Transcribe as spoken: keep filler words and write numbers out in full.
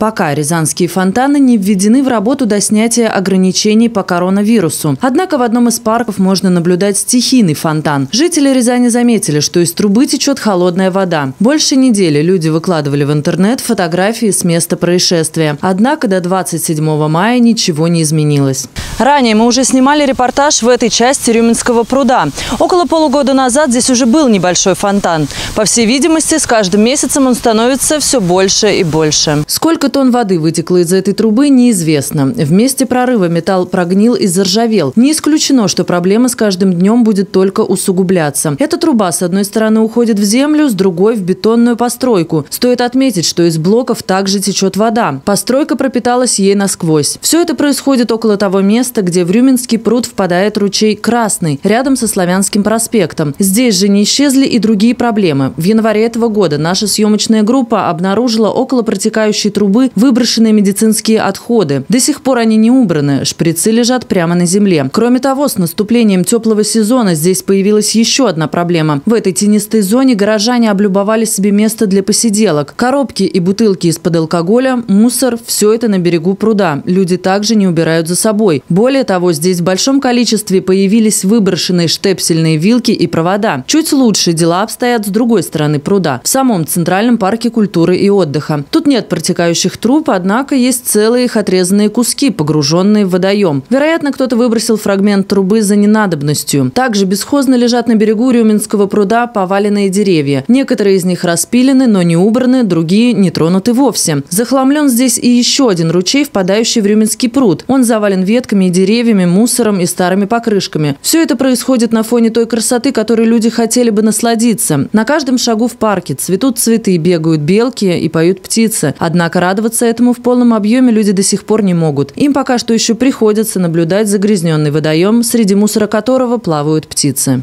Пока рязанские фонтаны не введены в работу до снятия ограничений по коронавирусу. Однако в одном из парков можно наблюдать стихийный фонтан. Жители Рязани заметили, что из трубы течет холодная вода. Больше недели люди выкладывали в интернет фотографии с места происшествия. Однако до двадцать седьмого мая ничего не изменилось. Ранее мы уже снимали репортаж в этой части Рюминского пруда. Около полугода назад здесь уже был небольшой фонтан. По всей видимости, с каждым месяцем он становится все больше и больше. Сколько тонн воды вытекло из этой трубы, неизвестно. В месте прорыва металл прогнил и заржавел. Не исключено, что проблема с каждым днем будет только усугубляться. Эта труба с одной стороны уходит в землю, с другой – в бетонную постройку. Стоит отметить, что из блоков также течет вода. Постройка пропиталась ей насквозь. Все это происходит около того места, где в Рюминский пруд впадает ручей Красный, рядом со Славянским проспектом. Здесь же не исчезли и другие проблемы. В январе этого года наша съемочная группа обнаружила около протекающей трубы выброшенные медицинские отходы. До сих пор они не убраны, шприцы лежат прямо на земле. Кроме того, с наступлением теплого сезона здесь появилась еще одна проблема. В этой тенистой зоне горожане облюбовали себе место для посиделок. Коробки и бутылки из-под алкоголя, мусор – все это на берегу пруда. Люди также не убирают за собой. Более того, здесь в большом количестве появились выброшенные штепсельные вилки и провода. Чуть лучше дела обстоят с другой стороны пруда, в самом Центральном парке культуры и отдыха. Тут нет протекающих труб, однако есть целые их отрезанные куски, погруженные в водоем. Вероятно, кто-то выбросил фрагмент трубы за ненадобностью. Также бесхозно лежат на берегу Рюминского пруда поваленные деревья. Некоторые из них распилены, но не убраны, другие не тронуты вовсе. Захламлен здесь и еще один ручей, впадающий в Рюминский пруд. Он завален ветками, деревьями, мусором и старыми покрышками. Все это происходит на фоне той красоты, которой люди хотели бы насладиться. На каждом шагу в парке цветут цветы, бегают белки и поют птицы. Однако радоваться этому в полном объеме люди до сих пор не могут. Им пока что еще приходится наблюдать загрязненный водоем, среди мусора которого плавают птицы.